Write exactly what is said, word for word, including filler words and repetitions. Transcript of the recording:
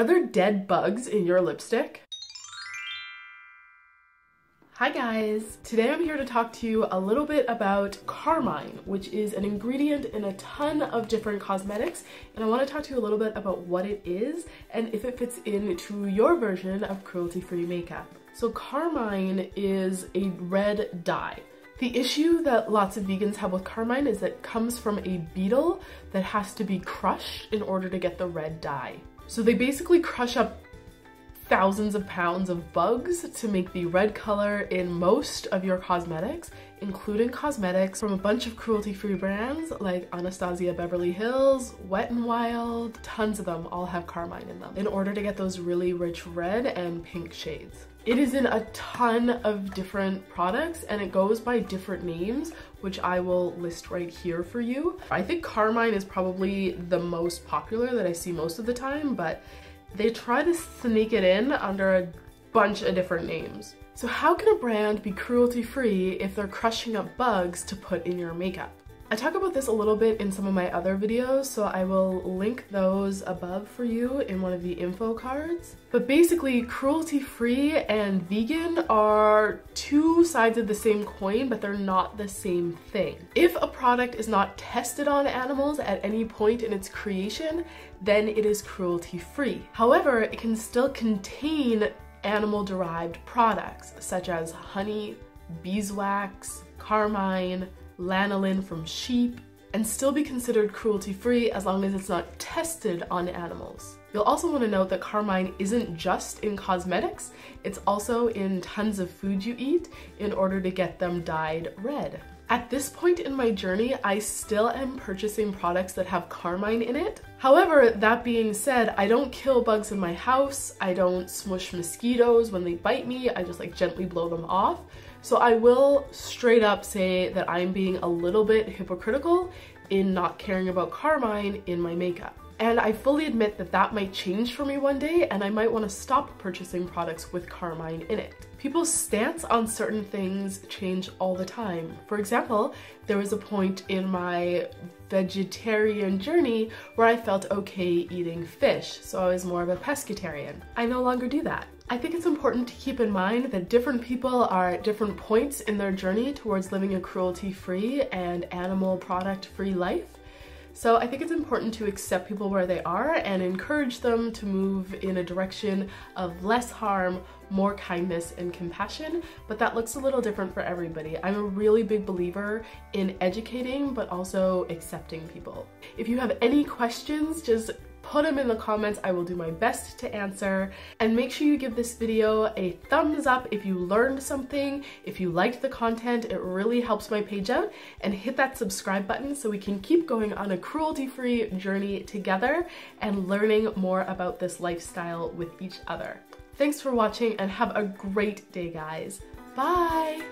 Are there dead bugs in your lipstick? Hi guys! Today I'm here to talk to you a little bit about carmine, which is an ingredient in a ton of different cosmetics, and I want to talk to you a little bit about what it is and if it fits into your version of cruelty-free makeup. So carmine is a red dye. The issue that lots of vegans have with carmine is that it comes from a beetle that has to be crushed in order to get the red dye. So they basically crush up thousands of pounds of bugs to make the red color in most of your cosmetics, including cosmetics from a bunch of cruelty-free brands like Anastasia Beverly Hills, Wet n Wild. Tons of them all have carmine in them in order to get those really rich red and pink shades. It is in a ton of different products and it goes by different names, which I will list right here for you. I think carmine is probably the most popular that I see most of the time, but they try to sneak it in under a bunch of different names. So how can a brand be cruelty-free if they're crushing up bugs to put in your makeup? I talk about this a little bit in some of my other videos, so I will link those above for you in one of the info cards. But basically, cruelty-free and vegan are two sides of the same coin, but they're not the same thing. If a product is not tested on animals at any point in its creation, then it is cruelty-free. However, it can still contain animal-derived products, such as honey, beeswax, carmine, lanolin from sheep, and still be considered cruelty-free as long as it's not tested on animals. You'll also want to note that carmine isn't just in cosmetics, it's also in tons of food you eat in order to get them dyed red. At this point in my journey, I still am purchasing products that have carmine in it. However, that being said, I don't kill bugs in my house, I don't smush mosquitoes when they bite me, I just like gently blow them off. So I will straight up say that I'm being a little bit hypocritical in not caring about carmine in my makeup. And I fully admit that that might change for me one day, and I might want to stop purchasing products with carmine in it. People's stance on certain things change all the time. For example, there was a point in my vegetarian journey where I felt okay eating fish, so I was more of a pescatarian. I no longer do that. I think it's important to keep in mind that different people are at different points in their journey towards living a cruelty-free and animal product-free life. So I think it's important to accept people where they are and encourage them to move in a direction of less harm, more kindness and compassion, but that looks a little different for everybody. I'm a really big believer in educating, but also accepting people. If you have any questions, just put them in the comments. I will do my best to answer. And make sure you give this video a thumbs up if you learned something, if you liked the content, it really helps my page out. And hit that subscribe button so we can keep going on a cruelty-free journey together and learning more about this lifestyle with each other. Thanks for watching and have a great day, guys. Bye!